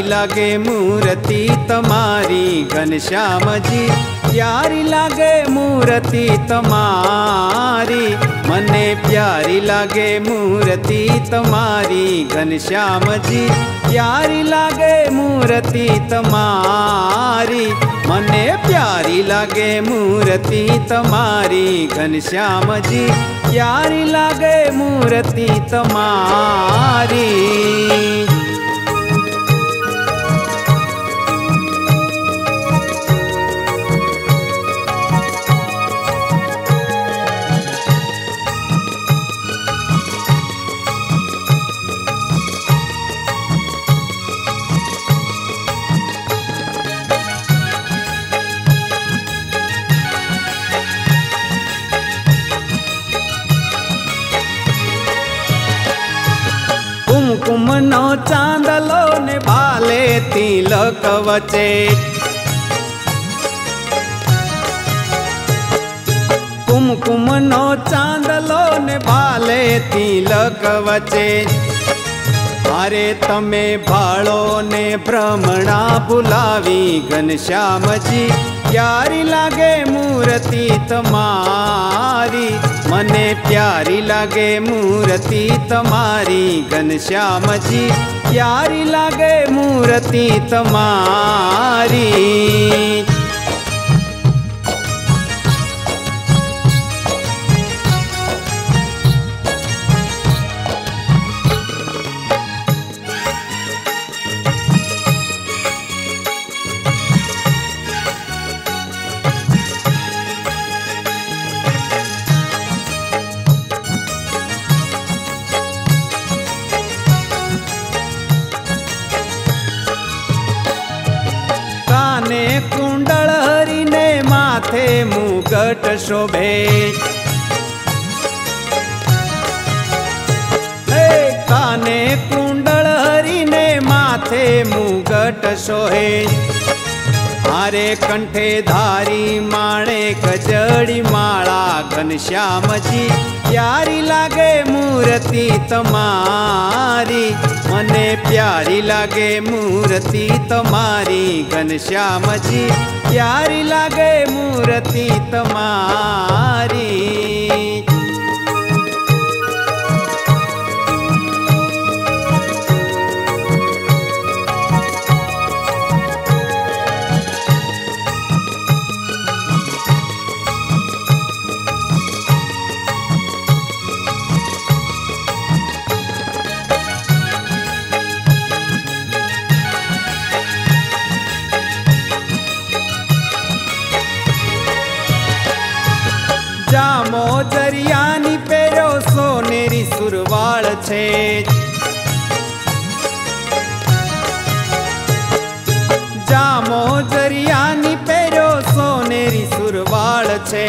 प्यारी लागे मूर्ति तुम्हारी घनश्याम जी, प्यारी लागे मूर्ति तुम्हारी, मने प्यारी लागे मूर्ति तुम्हारी घनश्याम जी, प्यारी लागे मूर्ति तुम्हारी, मने प्यारी लागे मूर्ति तुम्हारी घनश्याम जी, प्यारी लागे मूर्ति तुम्हारी। कुमनो चांदलो ने भाले तिलक वचे, कुमकुमनो चांदलो ने भाले तिलक वचे, अरे तमे भालो ने ब्रह्मणा बुलावी घनश्याम जी, प्यारी लागे मूर्ति तुम्हारी, मने प्यारी लागे मूर्ति तुम्हारी घनश्याम जी, प्यारी लागे मूर्ति तुम्हारी। कुंडल हरि ने माथे मुगट शोभे, काने कुंडल हरि ने माथे मुगट शोहे, अरे कंठे धारी माणे कजड़ी माला घनश्याम जी, प्यारी लागे मूर्ति तुम्हारी, मने प्यारी लागे मूर्ति तुम्हारी घनश्याम जी, प्यारी लागे मूर्ति तुम्हारी। जामो जरियानी पेरो सोनेरी सुरवाल छे, जामो जरियानी पेरो सोनेरी सुरवाल छे,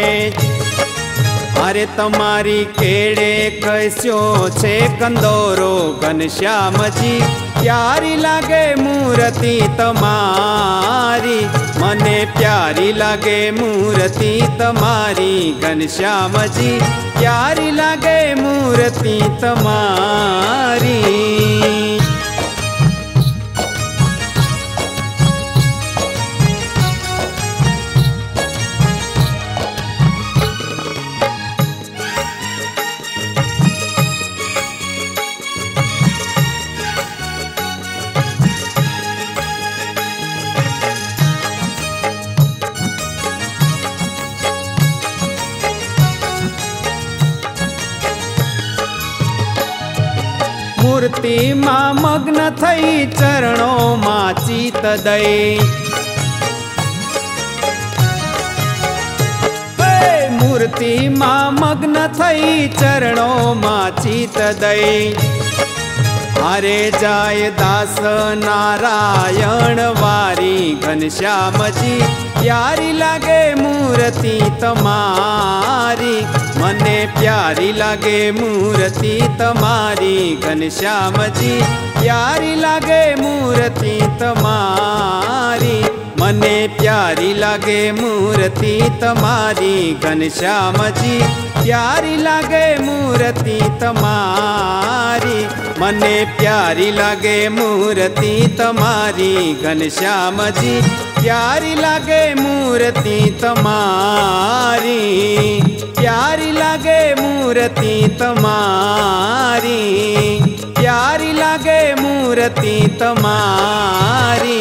अरे तुम्हारी केड़े कस्यो छे कंदोरो घनश्याम जी, प्यारी लागे मूर्ति तुम्हारी, मने प्यारी लागे मूर्ति तुम्हारी घनश्याम जी, प्यारी लागे मूर्ति तुम्हारी। मूर्ति मां मग्न थई चरणों मां चित दई, मूर्ति मां मग्न थई चरणों मां चित दई, अरे जाय दास नारायण वारी घनश्याम जी, प्यारी लागे मूर्ति तुम्हारी, मने प्यारी लागे मूर्ति तुम्हारी घनश्याम जी, प्यारी लागे मूर्ति तुम्हारी, मने प्यारी लागे मूर्ति तुम्हारी घनश्याम जी, प्यारी लागे मूर्ति तुम्हारी, मने प्यारी लागे मूर्ति तुम्हारी घनश्याम जी, प्यारी लागे मूर्ति तुम्हारी, प्यारी लागे मूर्ति तुम्हारी, प्यारी लागे मूर्ति तुम्हारी।